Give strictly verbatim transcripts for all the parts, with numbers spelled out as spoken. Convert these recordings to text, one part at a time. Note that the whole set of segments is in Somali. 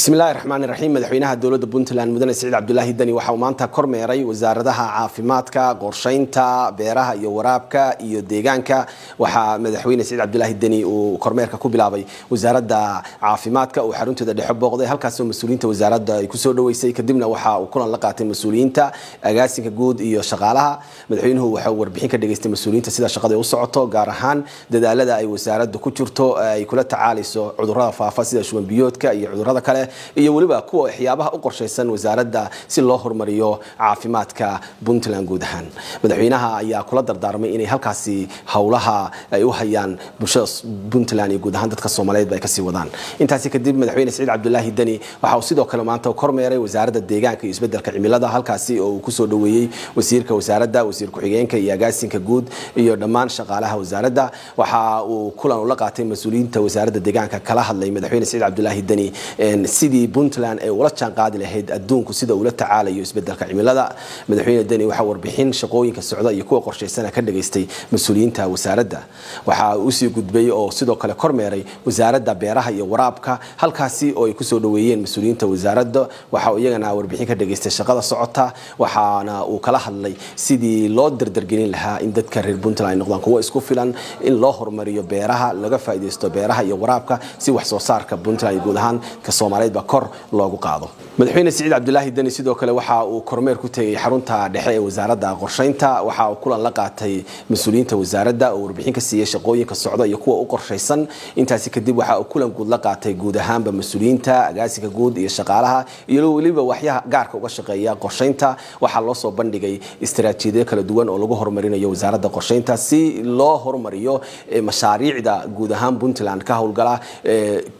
بسم الله الرحمن الرحيم. مدحوينها الدولة بنتلاند مدن سعيد عبد الله الدني وحاو مانتا كورميري وزاردها عافيماتكا قرشينتا بيرها يو ورابكا يو ديغانكا وحا مدحوين سعيد عبد الله الدني وكورميركا كوبيلابي وزاردا عافيماتكا وحرونتا دا دحبوقدي هلكاسو مسؤولينتا وزاردا كسو دويسي كدبنا وحا وكون لقاتي مسؤولينتا اغاسينكا جود iyo shaqaalaha madaxweynuhu waxa uu warbixin ka dhageystay mas'uuliyiinta sida shaqada ay u socoto gaar ahaan dadaalada ay wasaaraddu ku jirto ay kula tacaalayso cudurrada faafa sida shuban biyoodka iyo cudurrada kale iyo waliba kuwa waxyaabaha u qorsheysan wasaaradda si loo horumariyo caafimaadka Puntland guud ahaan. Madaxweynaha ayaa kula dardaarmay inay halkaasi hawlaha ay u hayaan bulshada Puntland guud ahaan dadka Soomaaliyeed ay ka sii wadaan. Intaas kadib madaxweynaha Saciid Cabdullaahi Dani waxa uu sidoo kale maanta kormeeray wasaaradda deegaanka iyo isbeddelka cimilada halkaasi oo uu ku soo dhaweeyay wasiirka wasaaradda wasiir ku-xigeenka iyo agaasinka guud iyo dhammaan shaqaalaha wasaaradda waxa uu kulan la qaatay mas'uuliyiinta wasaaradda deegaanka kala hadlay madaxweynaha Saciid Cabdullaahi Dani in sidii Puntland ay wada jaan qaadi lahayd adduunku sida uu la tacaalayo isbeddelka cimilada. Madaxweynaha Dani waxa warbixin shaqooyinka socda iyo kuwa qorsheysan ka dhageystay mas'uuliyiinta wasaaradda waxa uu sii gudbay oo sidoo kale kormeeray wasaaradda beeraha iyo waraabka halkaasi oo ay ku soo dhaweeyeen mas'uuliyiinta wasaaradda waxa uu iyagana warbixin ka dhageystay shaqada socota waxaana uu kala hadlay sidii loo dardargelin lahaa in dadka reer Puntland ay noqdaan kuwa isku filan in loo horumariyo beeraha laga faa'iideysto beeraha iyo waraabka si wax soo saarka Puntland guud ahaan ka Soomaaliyeed ba kor loogu qaado. Madaxweynaha Saciid Cabdullaahi Dani sidoo kale waxa uu kormeer ku tagay xarunta dhexe ee wasaaradda qorsheynta waxa uu kulan la qaatay mas'uuliyiinta wasaaradda oo warbixin ka siiyay shaqooyinka socda iyo kuwa u qorsheysan. Intaasi kadib waxa uu kulan guud la qaatay guud ahaanba mas'uuliyiinta agaasiga guud iyo shaqaalaha iyo waliba waxyaha gaarka uga shaqeeya qorsheynta waxa loo soo bandhigay استراتيجية كلا دوان أو لجوه هرمرين يوزارة دقشين تاسي لا هرمريو مشاريع دا جودهام Puntland كهول جلا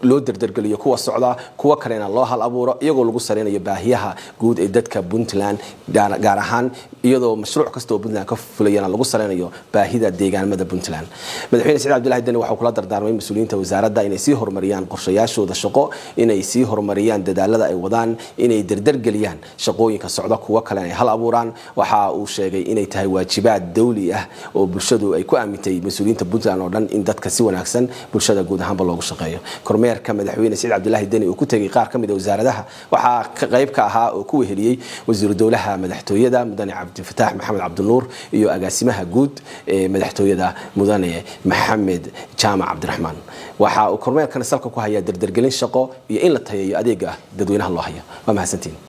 لودر درجلي كوا السعودة كوا كرنا الله الأبورة يقول لجوه سرنا يباهيها جود إدت كBuntland جارهان يدو مشروع كستو Puntland كفلينا لجوه سرنا يو باهيدا ديجان مدى Puntland. مدحين سعيد عبد الله الدني وحقولات دردارمين مسؤولين توزارة دا إن يسي هرمريان قرشياش ودا شقة إن يسي هرمريان ددالة دا وضان إن يدر درجليان شقوي كالسعودة كوا كرنا هالأبوران وح oo sheegay inay tahay waajibaad dawli ah oo bulshadu ay ku aamintay mas'uuliyiinta Puntland oo dhan in dadka si wanaagsan bulshada guud ahaan loogu shaqeeyo. Kormeerka madaxweynaha Saciid Cabdullaahi Dani uu ku tagay qaar ka mid ah wasaaradaha waxa ka qayb ka ahaa oo ku weheliyay wasiir dawlaha madaxtooyada Mudane Cabdi Fataax Maxamed Cabdinuur iyo agaasimaha guud ee madaxtooyada Mudane Maxamed Jaamac Cabdiraxmaan. Waxa uu kormeerkan salka ku hayaa dardargelin shaqo iyo in la tayeeyo adeega dadweynaha loo hayo. Waa mahadsantiin.